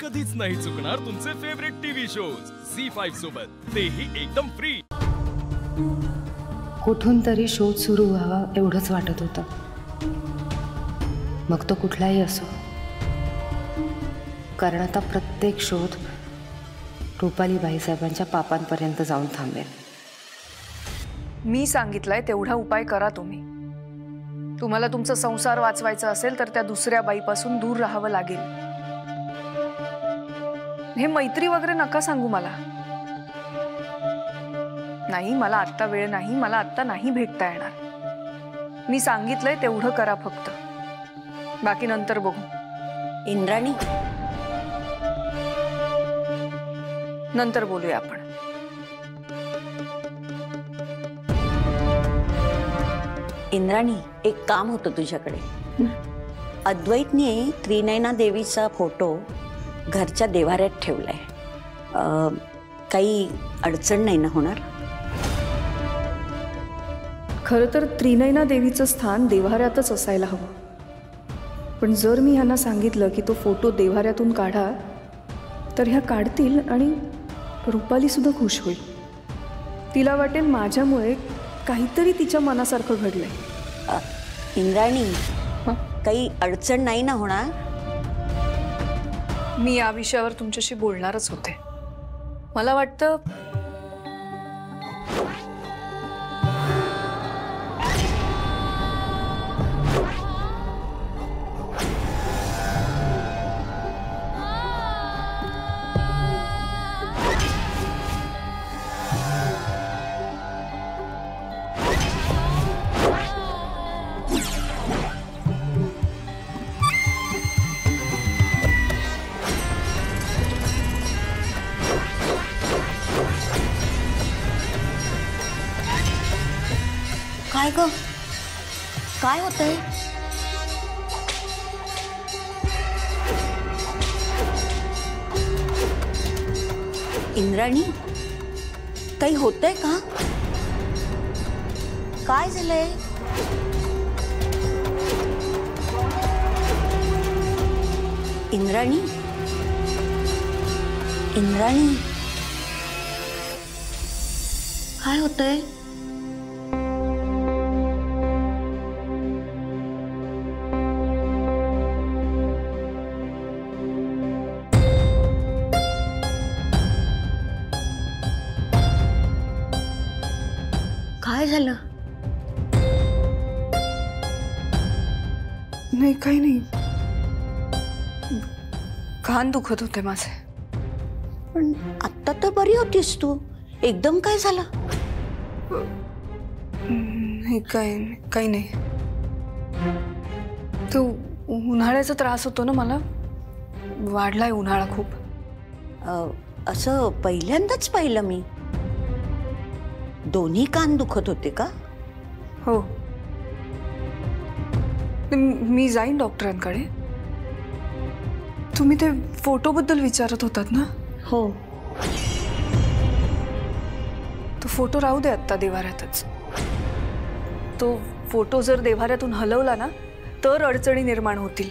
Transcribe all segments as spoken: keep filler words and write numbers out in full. कधीच नाही चुकणार तुमचे favourite TV shows Zee five सोबत, तेही एकदम फ्री। कुठून तरी शो सुरू व्हावा एवढंच वाटत होतं, मग तो कुठलाही असो, कारण आता प्रत्येक शोध रुपाली बाईसाहेबांच्या पापांपर्यंत जाऊन थांबेल। मी सांगितलंय तेवढा उपाय करा तुम्ही। तुम्हाला तुमचा संसार वाचवायचा असेल तर त्या दुसऱ्या बाईपासून दूर राहावं लागेल। हे मैत्री वगैरे नका सांगू मला। नाही, मला आत्ता वेळ नाही, मला आत्ता नाही भेटता येणार। मी सांगितलंय तेवढं करा फक्त, बाकी नंतर बघू। इंद्राणी, नंतर बोलूया आपण। इंद्राणी, एक काम होतं तुझ्याकडे। अद्वैतने त्रिनयना देवीचा फोटो घरच्या देवाऱ्यात ठेवलाय, काही अडचण नाही ना होणार? खरं तर त्रिनयना देवीचं स्थान देवाऱ्यातच असायला हवं, पण जर मी ह्यांना सांगितलं की तो फोटो देवाऱ्यातून काढा तर ह्या काढतील आणि रुपालीसुद्धा खुश होईल। तिला वाटेल माझ्यामुळे काहीतरी तिच्या मनासारखं घडलंय। इंद्राणी, काही अडचण नाही ना होणार? मी या विषयावर तुमच्याशी बोलणारच होते। मला वाटतं काय ग, काय होतंय? इंद्राणी, काही होतंय का? काय झालंय? इंद्राणी, इंद्राणी, काय होतंय? नाही, काही नाही, कान दुखत होते माझे। पण आता तर बरी होतीस तू, एकदम काय झालं? नाही, काही काही नाही। तो उन्हाळ्याचा त्रास होतो ना मला, वाढलाय उन्हाळा खूप। असं पहिल्यांदाच पाहिलं मी। दोन्ही कान दुखत होते का? हो, मी जाईन डॉक्टरांकडे। तुम्ही ते फोटोबद्दल विचारत होतात ना? हो, तो फोटो राहू दे आत्ता देवाऱ्यातच। तो फोटो जर देवाऱ्यातून हलवला ना तर अडचणी निर्माण होतील।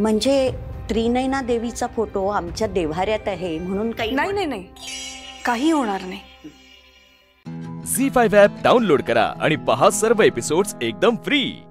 म्हणजे त्रिनयना देवीचा फोटो आमच्या देवाऱ्यात आहे म्हणून काही? नाही नाही नाही, काही होणार नाही। झी फाइव्ह ॲप डाउनलोड करा आणि पहा सर्व एपिसोड्स एकदम फ्री।